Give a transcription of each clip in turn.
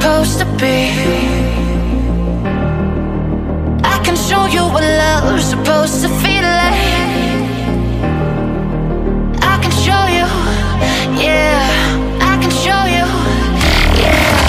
supposed to be. I can show you what love's supposed to feel like. I can show you, yeah, I can show you, yeah.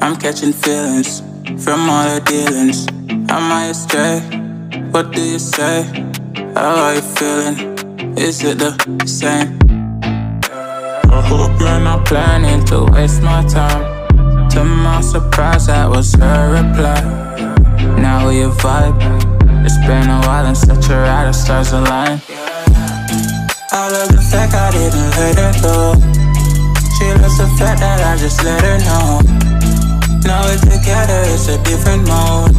I'm catching feelings from all the dealings. I might stray. What do you say? How are you feeling? Is it the same? I hope you're not planning to waste my time. To my surprise, that was her reply. Now we a vibe. It's been a while since you're out of stars align. I love the fact I didn't let her go. She loves the fact that I just let her know. Now we're together, it's a different mode.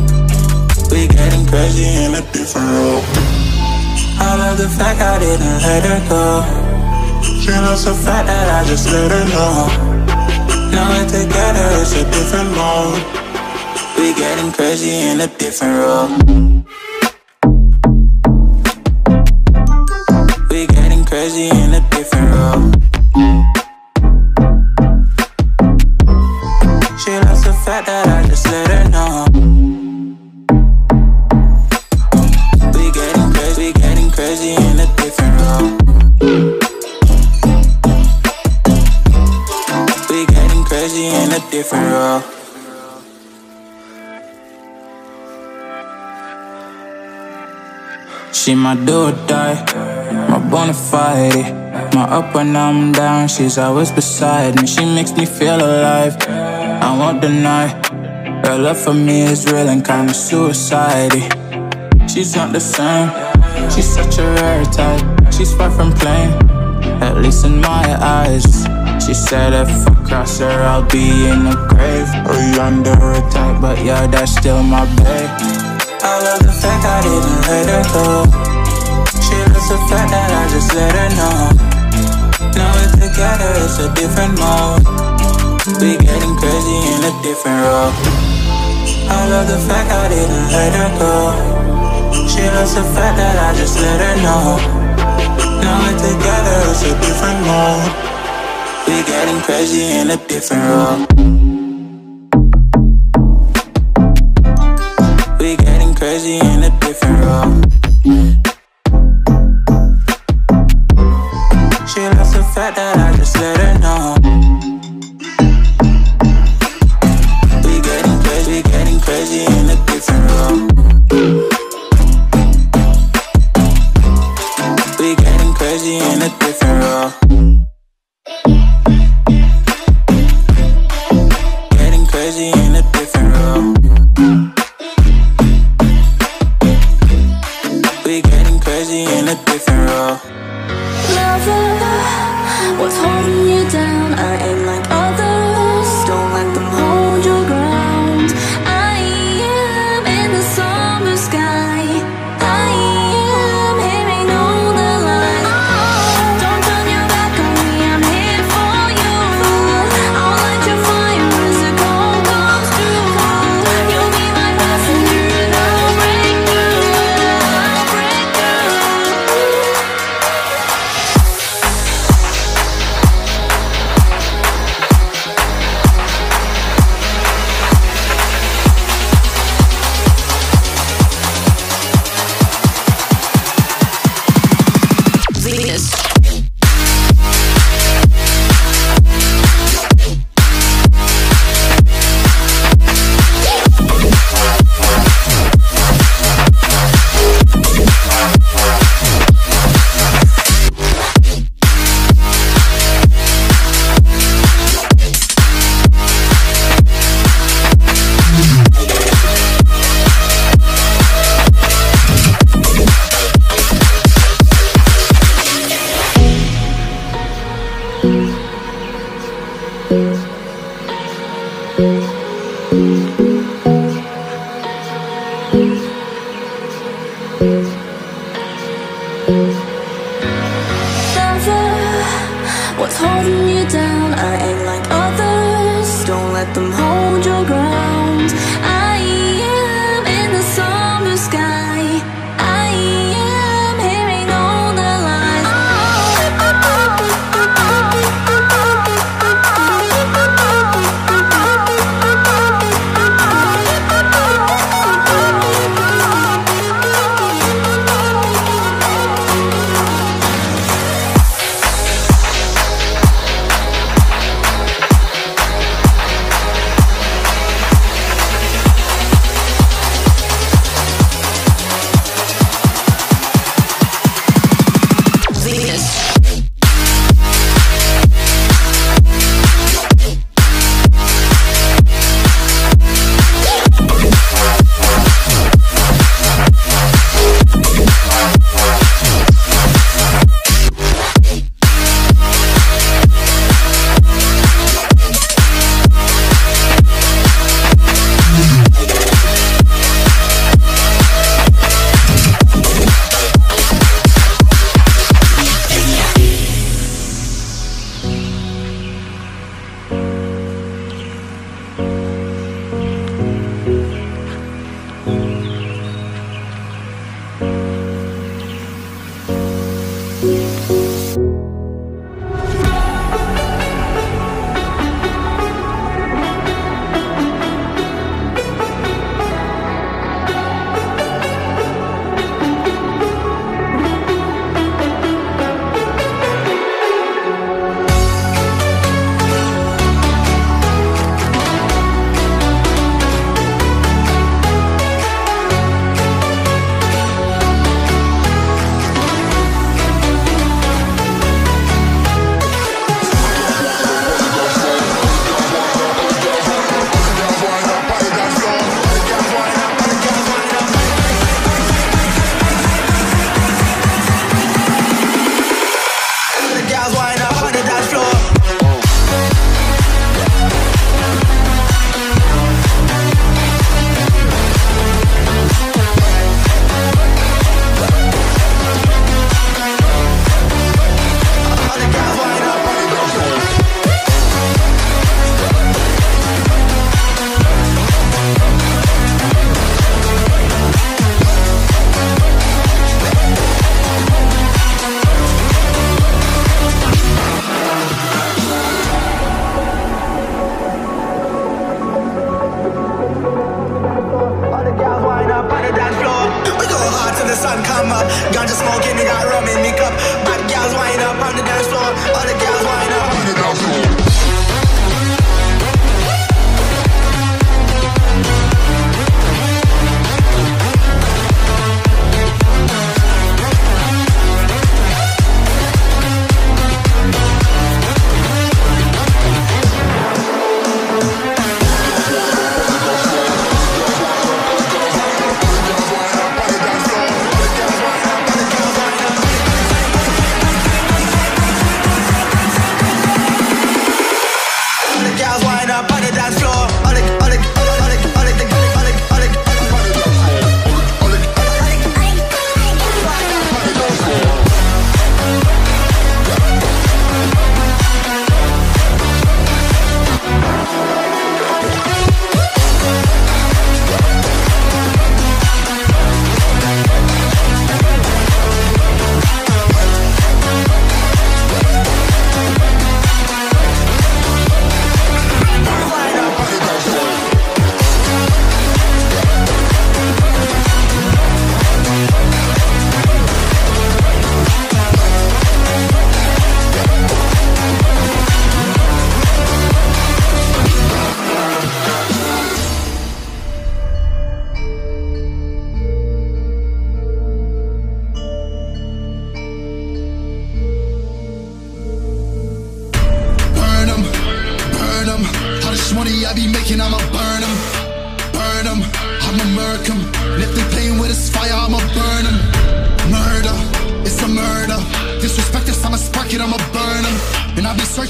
We getting crazy in a different road. I love the fact I didn't let her go. She loves the fact that I just let her know. Now we're together, it's a different mode. We getting crazy in a different road. We getting crazy in a different road. That I just let her know. We getting crazy in a different road. We getting crazy in a different road. She my do or die, my bonafide, my up when I'm down. She's always beside me. She makes me feel alive. I won't deny, her love for me is real and kinda suicidal. She's not the same, she's such a rare type. She's far from plain, at least in my eyes. She said if I cross her, I'll be in a grave. Or yonder type, but yeah, that's still my babe. I love the fact I didn't let her go. She loves the fact that I just let her know. Now we're together, it's a different mode. We getting crazy in a different road. I love the fact I didn't let her go. She loves the fact that I just let her know. Now we're together, it's a different mode. We getting crazy in a different road. We getting crazy in a different road. She loves the fact that I just let her know. Crazy in a different road. crazy in a different role. Lover, what's holding you down? I ain't like others, don't let them hold your ground. I am in the summer sky, I am hearing all the lies. Oh, don't turn your back on me, I'm here for you. I'll light your fire as the cold comes through. You'll be my passenger and I'll break through, I'll break through. What's holding you down? I ain't like others, don't let them hold your ground. I am in the summer sky, I am hearing all the lies.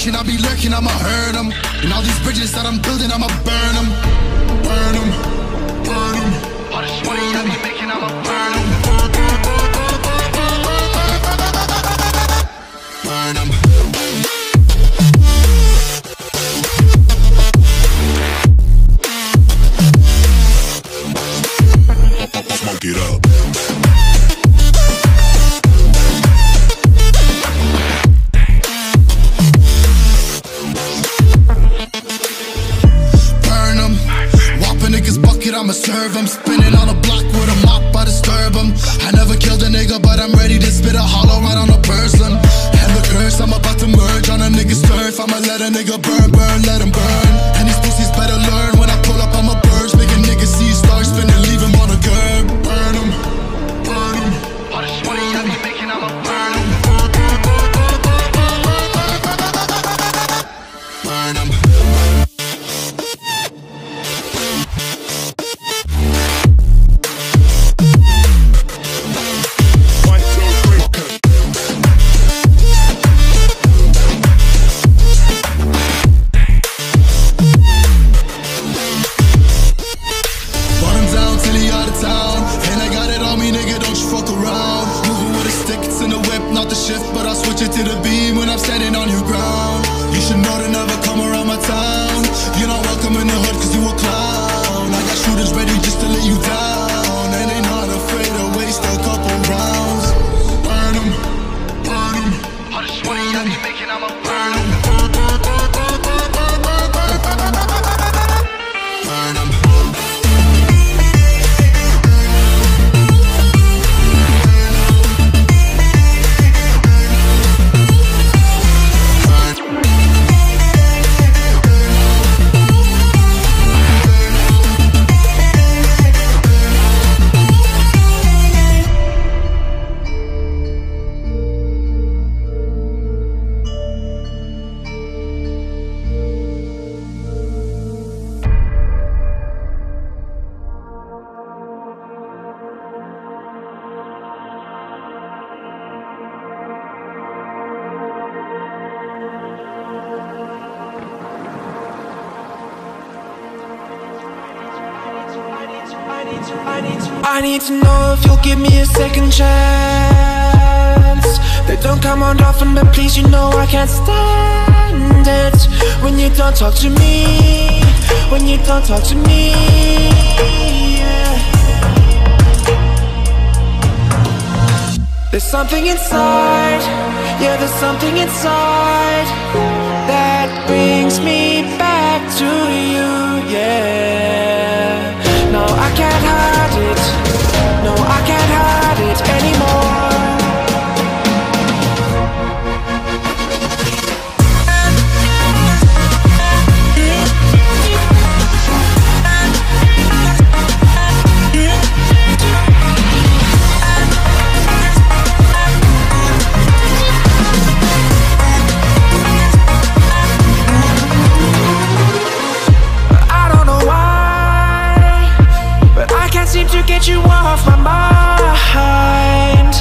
lurking, I be lurking, I'ma hurt them. And all these bridges that I'm building, I'ma burn them. Burn them, burn them. All this money I be making, I'ma burn them. Burn them. Smoke it up. Burn them. Whop a nigga's bucket, I'ma serve them. Spinning on a block with a mop, I disturb them. I never killed a nigga, but I'm ready to spit a hollow right on a person. I'm about to merge on a nigga's turf. I'ma let a nigga burn, burn, let him burn. And these pussies better learn. When I pull up, I'ma purge. Make a nigga see stars, spin and leave him on a curb. Burn him, burn him. All this money I be making, I'ma burn him. Burn him. I need to know if you'll give me a second chance. They don't come on often, but please, you know I can't stand it when you don't talk to me, when you don't talk to me, yeah. There's something inside, yeah, there's something inside that brings me back to you, yeah. No, I can't hide it. No, I can't hide it anymore. You off my mind,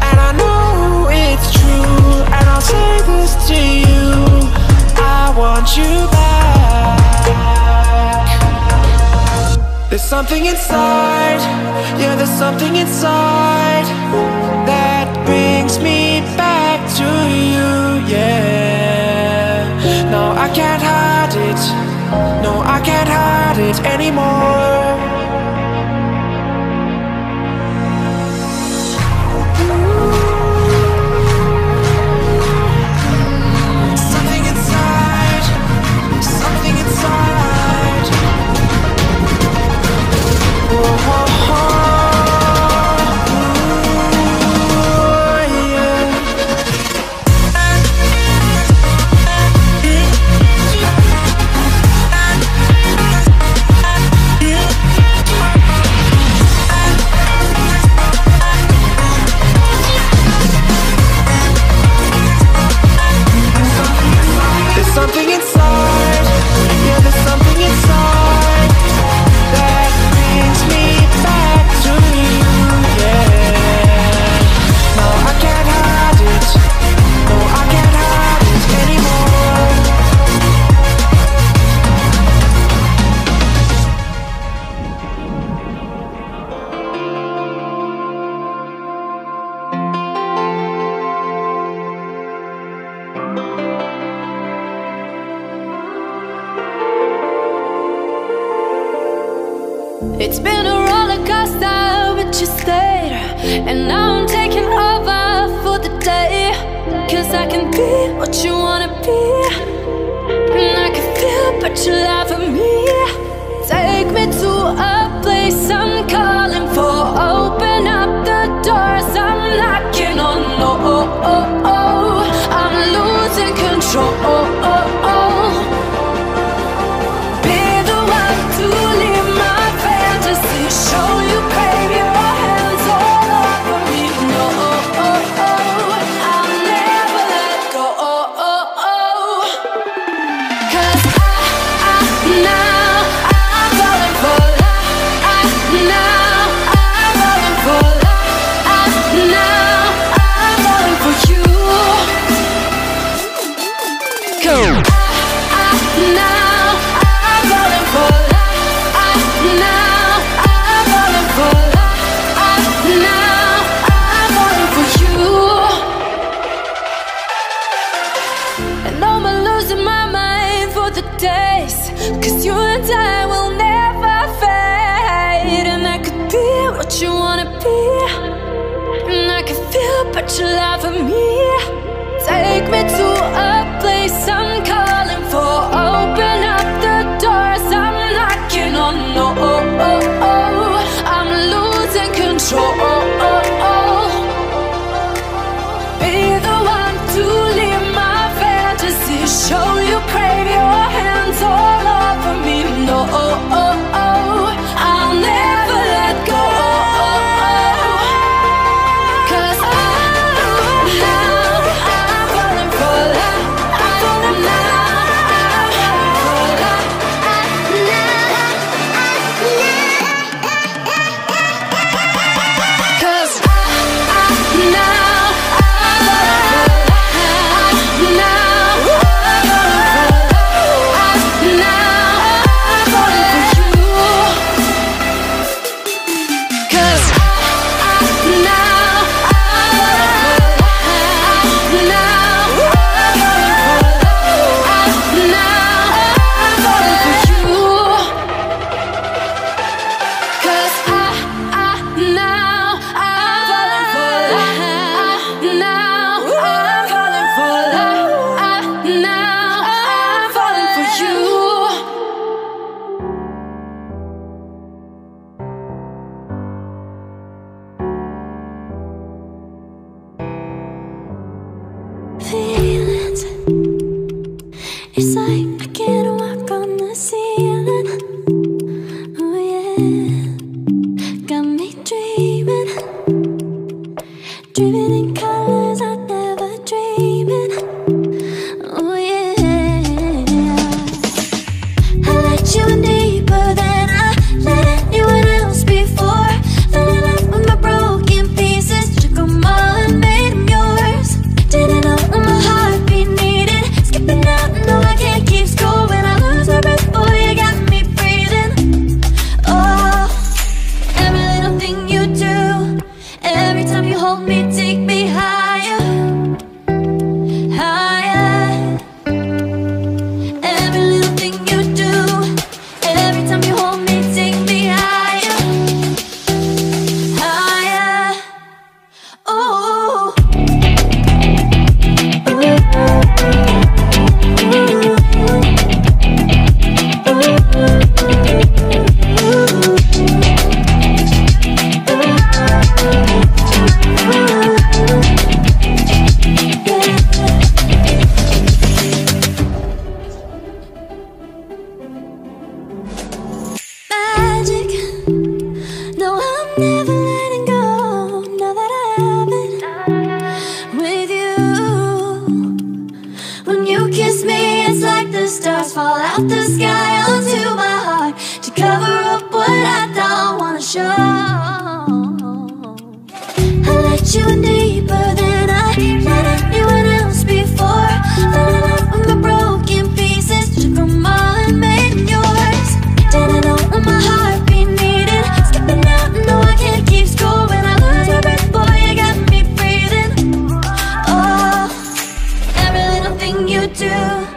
and I know it's true, and I'll say this to you, I want you back. There's something inside, yeah, there's something inside that brings me back to you, yeah. No, I can't hide it. No, I can't hide it anymore. It's been a roller coaster, but you stayed, and now I'm taking over for the day. Cause I can be what you wanna be, and I can feel but you laugh at me. Take me to a place I'm calling for. Open up the doors I'm knocking on. Oh, I'm losing control. Be the one to leave my fantasy. Show you, baby, your hands all over me. No, I'll never let go. Cause I cause you and I will never fade, and I could be what you wanna be, and I could feel but you laugh at me. Take me to a place I'm calling for. Open up the doors I'm knocking on. Oh, I'm losing control. Be the one to leave my fantasy. Show you, crave your hands all over me. No, I'll never let go. Cause I'm falling for love. I'm falling now. Cause I'm now. Feelings, it's like I can't walk on the ceiling. Oh yeah, got me dreaming, dreaming in colors I never dreamed. Oh yeah, I let you in deeper than I let anyone else before. Fell in love with my broken pieces, took them all and made them yours. Didn't know stars fall out the sky onto my heart to cover up what I don't wanna show. I let you in deeper than I let anyone else before. Fell in love with my broken pieces, took them all and made them yours. Didn't know what my heart be needed, skipping out and no, I can't keep score. When I lose my breath, boy, you got me breathing. Oh, every little thing you do,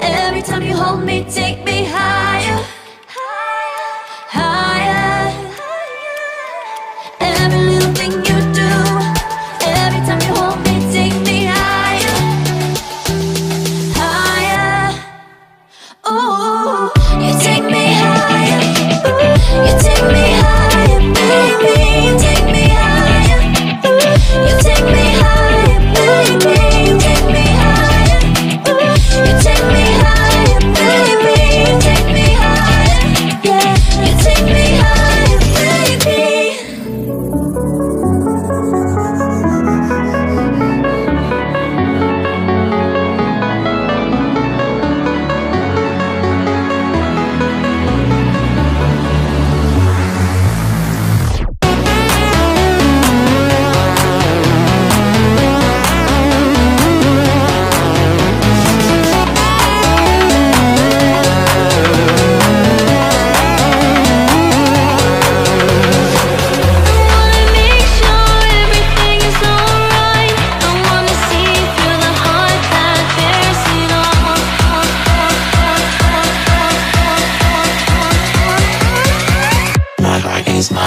every time you hold me, take me higher, higher, higher.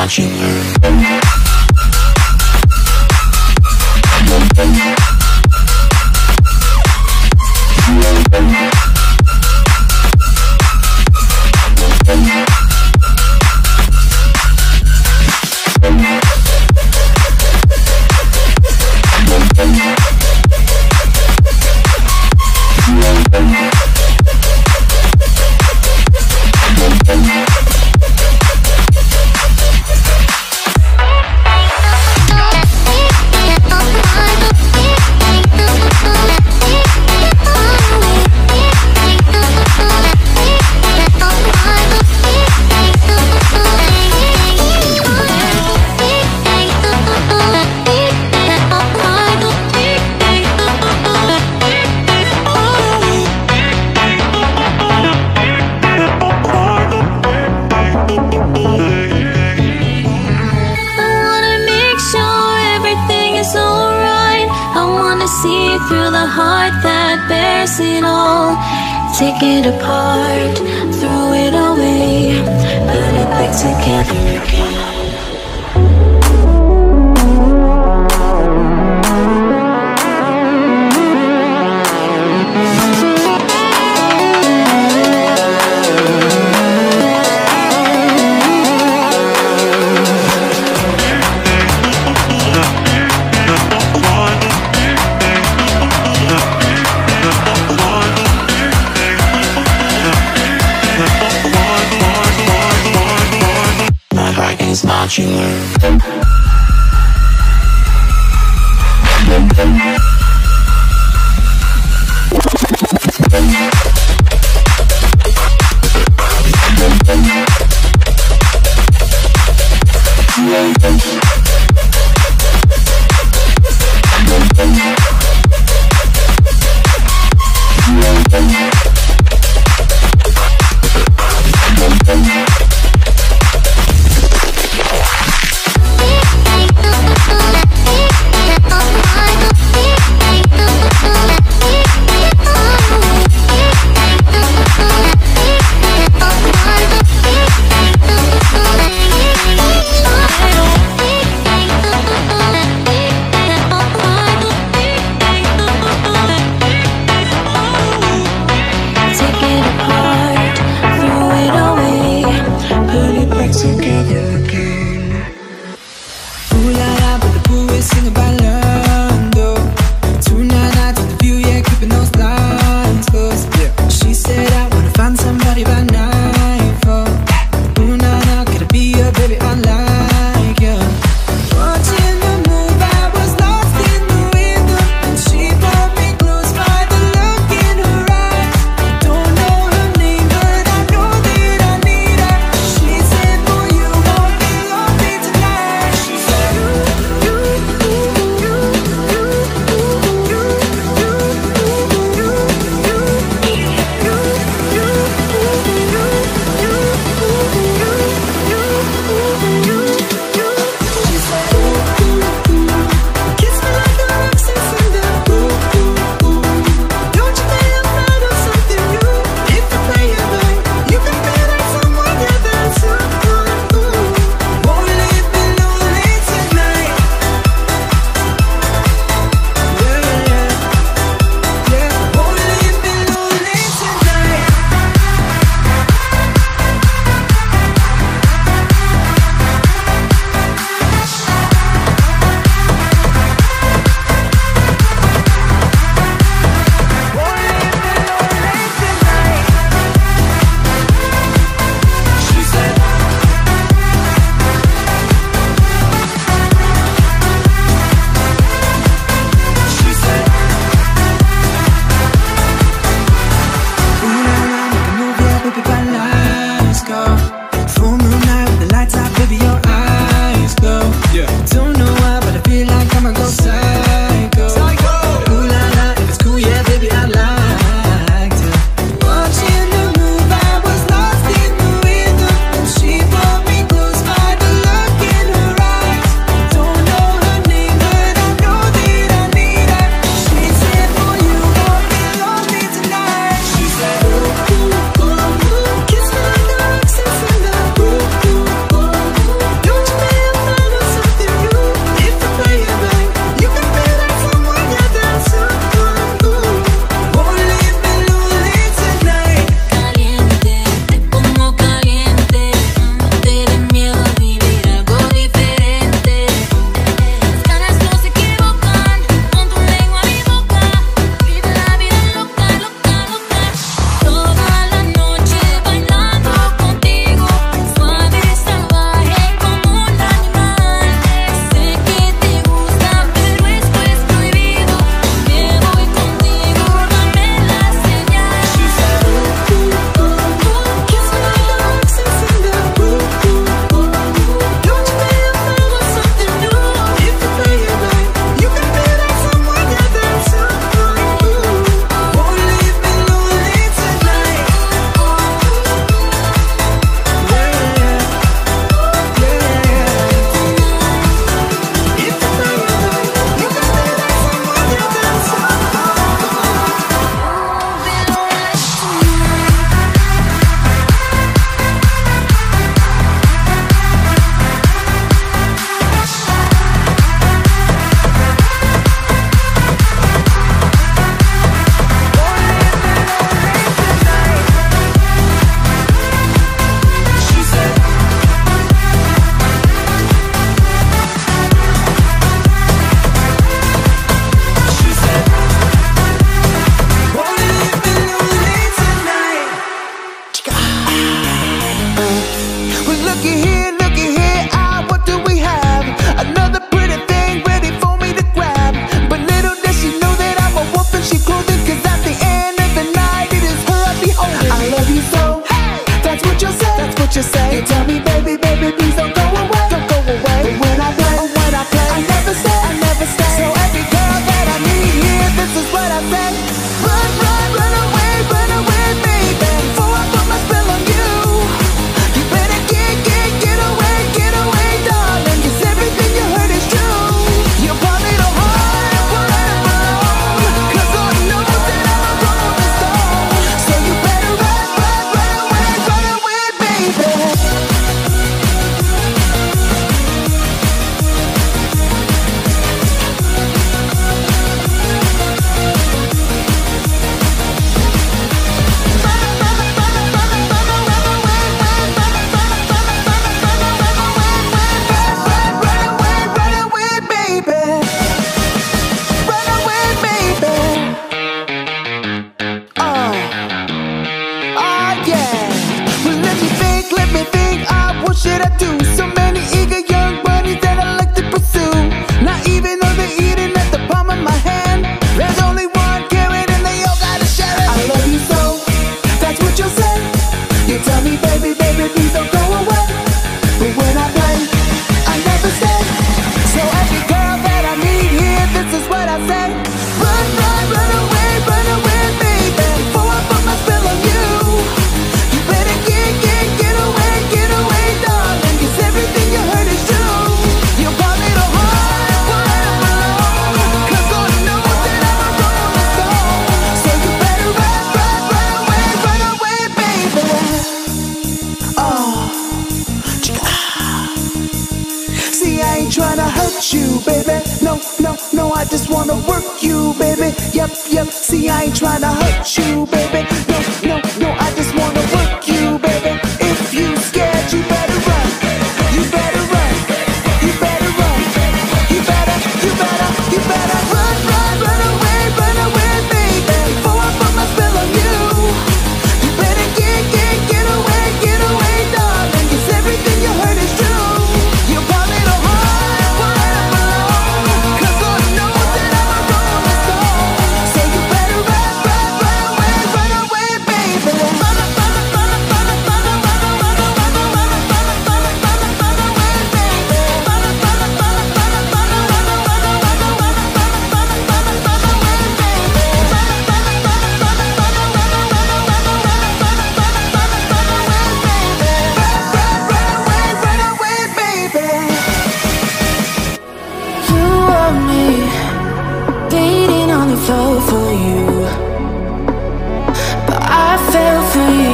watching you. See through the heart that bears it all. Take it apart, throw it away, put it back together again. Watching you. wanna work you, baby. Yup, yup, see I ain't tryna hurt you, baby. No, no, no, I just wanna work you, baby. If you scared, you better run. You better run. You better run. You better run, run, run away, baby. Before I put my spell on you. You better get away, darling. 'Cause everything you heard is true. Fell for you, but I fell free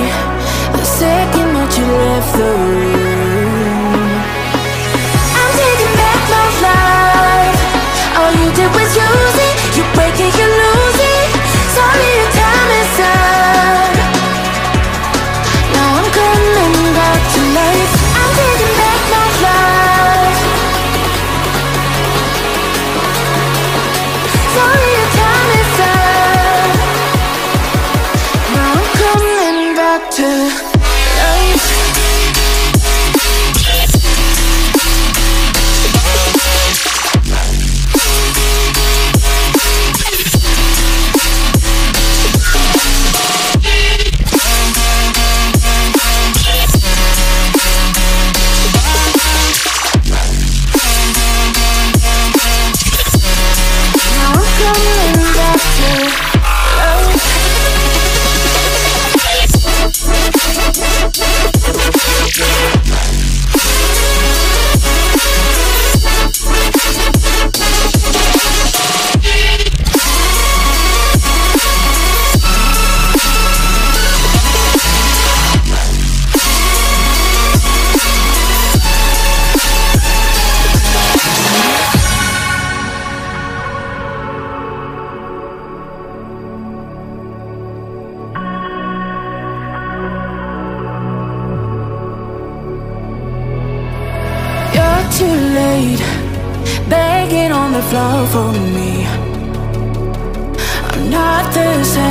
the second that you left the room. I'm taking back my life. All you did was use it. You break it, you lose it. Sorry, your time is up. Now I'm coming back to life. I'm taking back my life. Sorry. Too late, begging on the floor for me. I'm not the same.